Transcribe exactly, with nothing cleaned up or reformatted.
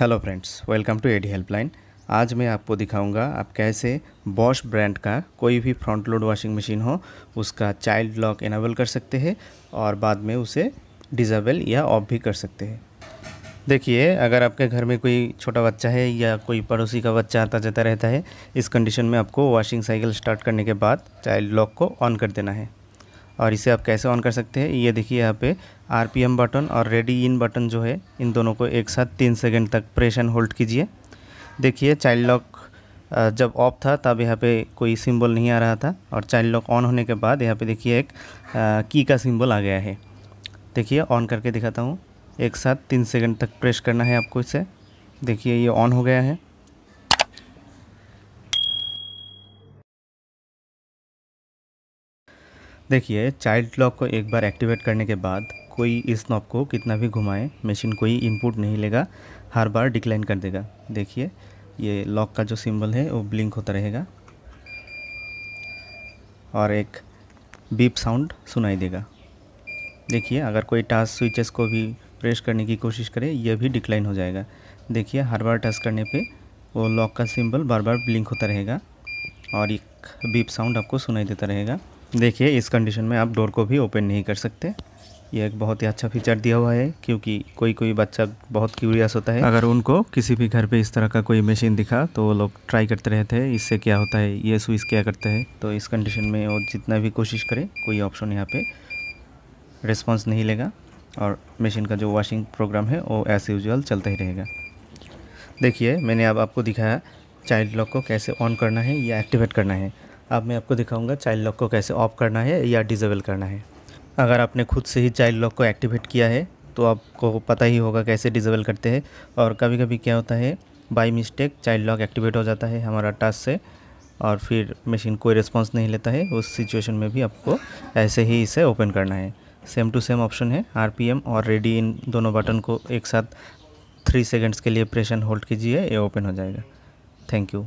Hello friends, welcome to AD helpline. आज मैं आपको दिखाऊंगा आप कैसे बॉश ब्रांड का कोई भी फ्रंट लोड वॉशिंग मशीन हो उसका चाइल्ड लॉक इनेबल कर सकते हैं और बाद में उसे डिसेबल या ऑफ भी कर सकते हैं। देखिए, अगर आपके घर में कोई छोटा बच्चा है या कोई पड़ोसी का बच्चा आता जाता रहता है, इस कंडीशन में आपको वॉशिंग साइकिल स्टार्ट करने के बाद चाइल्ड लॉक को ऑन कर देना है। और इसे आप कैसे ऑन कर सकते हैं, ये देखिए यहाँ पे आरपीएम बटन और रेडी इन बटन जो है, इन दोनों को एक साथ तीन सेकंड तक प्रेस एंड होल्ड कीजिए। देखिए, चाइल्ड लॉक जब ऑफ था तब यहाँ पे कोई सिंबल नहीं आ रहा था, और चाइल्ड लॉक ऑन होने के बाद यहाँ पे देखिए एक की का सिंबल आ गया है। देखिए, ऑन करके दिखाता हूँ। एक साथ तीन सेकंड तक प्रेस करना है आपको इसे। देखिए, ये ऑन हो गया है। देखिए, चाइल्ड लॉक को एक बार एक्टिवेट करने के बाद कोई इस नॉब को कितना भी घुमाए मशीन कोई इनपुट नहीं लेगा, हर बार डिक्लाइन कर देगा। देखिए, ये लॉक का जो सिंबल है वो ब्लिंक होता रहेगा और एक बीप साउंड सुनाई देगा। देखिए, अगर कोई टच स्विचेस को भी प्रेस करने की कोशिश करे, यह भी डिक्लाइन हो जाएगा। देखिए, हर बार टच करने पे वो लॉक का सिंबल बार बार ब्लिंक होता रहेगा और एक बीप साउंड आपको सुनाई देता रहेगा। देखिए, इस कंडीशन में आप डोर को भी ओपन नहीं कर सकते। यह एक बहुत ही अच्छा फीचर दिया हुआ है, क्योंकि कोई कोई बच्चा बहुत क्यूरियस होता है। अगर उनको किसी भी घर पे इस तरह का कोई मशीन दिखा तो वो लोग ट्राई करते रहते हैं, इससे क्या होता है, ये स्विच क्या करता है। तो इस कंडीशन में वो जितना भी कोशिश करे कोई ऑप्शन यहाँ पे रिस्पॉन्स नहीं लेगा और मशीन का जो वॉशिंग प्रोग्राम है वो एज यूजुअल चलता ही रहेगा। देखिए, मैंने अब आपको दिखाया चाइल्ड लॉक को कैसे ऑन करना है या एक्टिवेट करना है। अब मैं आपको दिखाऊंगा चाइल्ड लॉक को कैसे ऑफ करना है या डिसेबल करना है। अगर आपने खुद से ही चाइल्ड लॉक को एक्टिवेट किया है तो आपको पता ही होगा कैसे डिसेबल करते हैं। और कभी कभी क्या होता है, by mistake child lock activate हो जाता है हमारा टच से और फिर मशीन कोई रिस्पॉन्स नहीं लेता है। उस सिचुएशन में भी आपको ऐसे ही इसे ओपन करना है। सेम टू सेम ऑप्शन है, आरपीएम और रेडी इन दोनों बटन को एक साथ थ्री सेकंड्स के लिए प्रेस एंड होल्ड कीजिए, ये ओपन हो जाएगा। Thank you.